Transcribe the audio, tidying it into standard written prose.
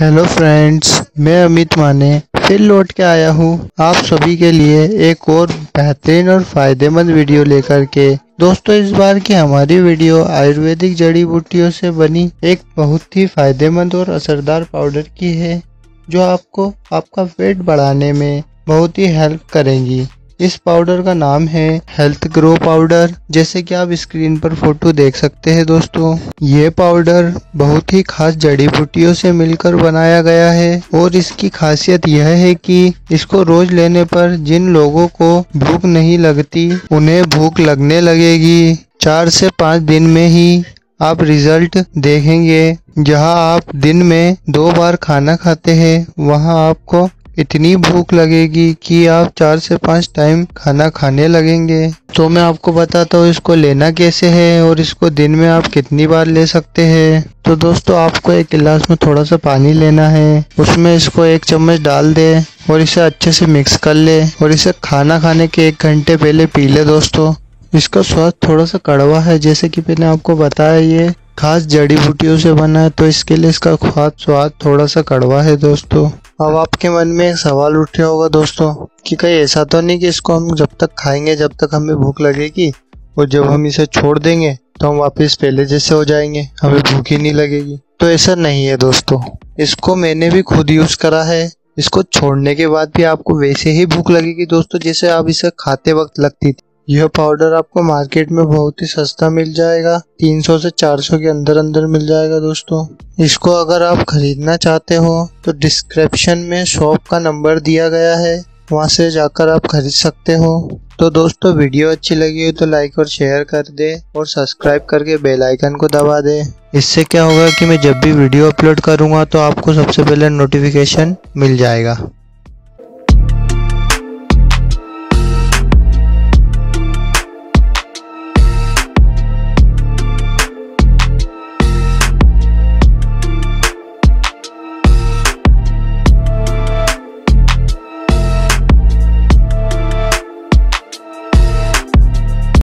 Hello friends, मैं अमित माने फिर लौट के आया हूँ आप सभी के लिए एक और बेहतरीन और फायदेमंद वीडियो लेकर के। दोस्तों, इस बार की हमारी वीडियो आयुर्वेदिक जड़ी बूटियों से बनी एक बहुत ही फायदेमंद और असरदार पाउडर की है जो आपको आपका वेट बढ़ाने में बहुत ही हेल्प करेंगी। इस पाउडर का नाम है हेल्थ ग्रो पाउडर, जैसे कि आप स्क्रीन पर फोटो देख सकते हैं। दोस्तों, ये पाउडर बहुत ही खास जड़ी बूटियों से मिलकर बनाया गया है और इसकी खासियत यह है कि इसको रोज लेने पर जिन लोगों को भूख नहीं लगती उन्हें भूख लगने लगेगी। 4 से 5 दिन में ही आप रिजल्ट देखेंगे। जहां आप दिन में 2 बार खाना खाते हैं वहां आपको इतनी भूख लगेगी कि आप 4 से 5 टाइम खाना खाने लगेंगे। तो मैं आपको बताता हूँ इसको लेना कैसे है और इसको दिन में आप कितनी बार ले सकते हैं। तो दोस्तों, आपको एक गिलास में थोड़ा सा पानी लेना है, उसमें इसको 1 चम्मच डाल दें और इसे अच्छे से मिक्स कर ले और इसे खाना खाने के 1 घंटे पहले पी ले। दोस्तों, इसका स्वाद थोड़ा सा कड़वा है, जैसे कि मैंने आपको बताया ये खास जड़ी बूटियों से बना है, तो इसके लिए इसका स्वाद थोड़ा सा कड़वा है। दोस्तों, अब आपके मन में एक सवाल उठा होगा दोस्तों कि कहीं ऐसा तो नहीं कि इसको हम जब तक खाएंगे जब तक हमें भूख लगेगी और जब हम इसे छोड़ देंगे तो हम वापस पहले जैसे हो जाएंगे, हमें भूख ही नहीं लगेगी। तो ऐसा नहीं है दोस्तों, इसको मैंने भी खुद यूज करा है। इसको छोड़ने के बाद भी आपको वैसे ही भूख लगेगी दोस्तों जैसे आप इसे खाते वक्त लगती थी। यह पाउडर आपको मार्केट में बहुत ही सस्ता मिल जाएगा, 300 से 400 के अंदर मिल जाएगा। दोस्तों, इसको अगर आप खरीदना चाहते हो तो डिस्क्रिप्शन में शॉप का नंबर दिया गया है, वहां से जाकर आप खरीद सकते हो। तो दोस्तों, वीडियो अच्छी लगी हो तो लाइक और शेयर कर दे और सब्सक्राइब करके बेल आइकन को दबा दे। इससे क्या होगा कि मैं जब भी वीडियो अपलोड करूँगा तो आपको सबसे पहले नोटिफिकेशन मिल जाएगा।